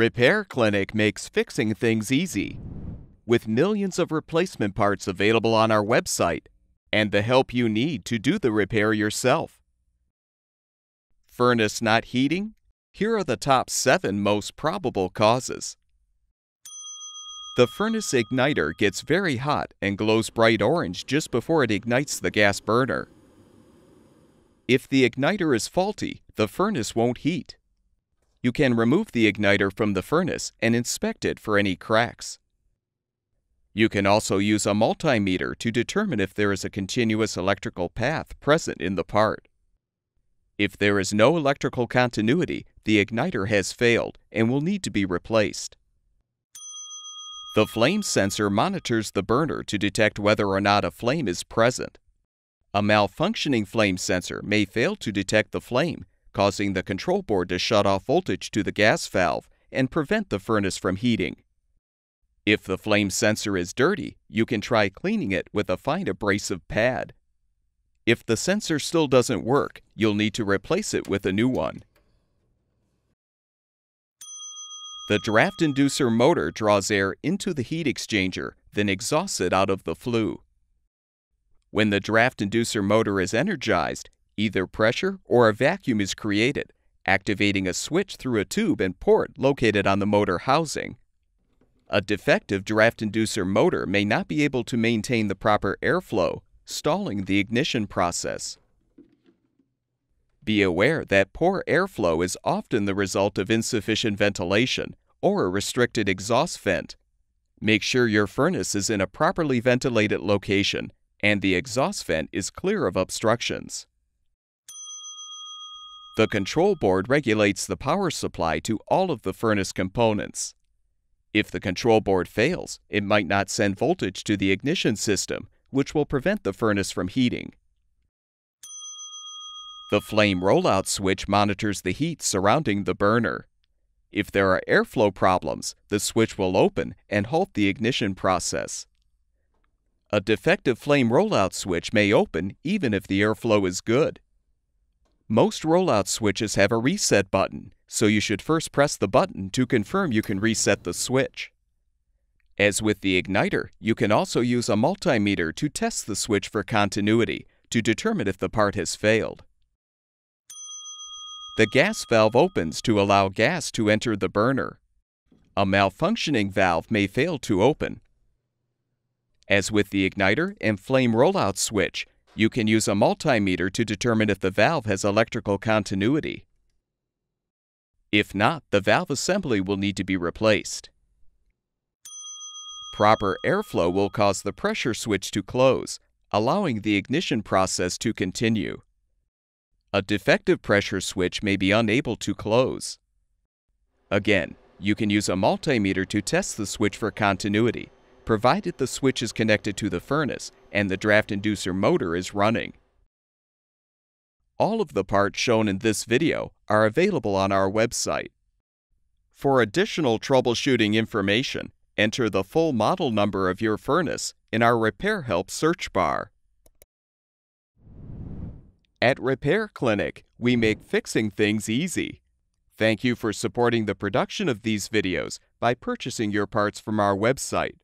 Repair Clinic makes fixing things easy. With millions of replacement parts available on our website and the help you need to do the repair yourself. Furnace not heating? Here are the top 7 most probable causes. The furnace igniter gets very hot and glows bright orange just before it ignites the gas burner. If the igniter is faulty, the furnace won't heat. You can remove the igniter from the furnace and inspect it for any cracks. You can also use a multimeter to determine if there is a continuous electrical path present in the part. If there is no electrical continuity, the igniter has failed and will need to be replaced. The flame sensor monitors the burner to detect whether or not a flame is present. A malfunctioning flame sensor may fail to detect the flame, causing the control board to shut off voltage to the gas valve and prevent the furnace from heating. If the flame sensor is dirty, you can try cleaning it with a fine abrasive pad. If the sensor still doesn't work, you'll need to replace it with a new one. The draft inducer motor draws air into the heat exchanger, then exhausts it out of the flue. When the draft inducer motor is energized, either pressure or a vacuum is created, activating a switch through a tube and port located on the motor housing. A defective draft inducer motor may not be able to maintain the proper airflow, stalling the ignition process. Be aware that poor airflow is often the result of insufficient ventilation or a restricted exhaust vent. Make sure your furnace is in a properly ventilated location and the exhaust vent is clear of obstructions. The control board regulates the power supply to all of the furnace components. If the control board fails, it might not send voltage to the ignition system, which will prevent the furnace from heating. The flame rollout switch monitors the heat surrounding the burner. If there are airflow problems, the switch will open and halt the ignition process. A defective flame rollout switch may open even if the airflow is good. Most rollout switches have a reset button, so you should first press the button to confirm you can reset the switch. As with the igniter, you can also use a multimeter to test the switch for continuity to determine if the part has failed. The gas valve opens to allow gas to enter the burner. A malfunctioning valve may fail to open. As with the igniter and flame rollout switch, you can use a multimeter to determine if the valve has electrical continuity. If not, the valve assembly will need to be replaced. Proper airflow will cause the pressure switch to close, allowing the ignition process to continue. A defective pressure switch may be unable to close. Again, you can use a multimeter to test the switch for continuity, provided the switch is connected to the furnace and the draft inducer motor is running. All of the parts shown in this video are available on our website. For additional troubleshooting information, enter the full model number of your furnace in our Repair Help search bar. At Repair Clinic, we make fixing things easy. Thank you for supporting the production of these videos by purchasing your parts from our website.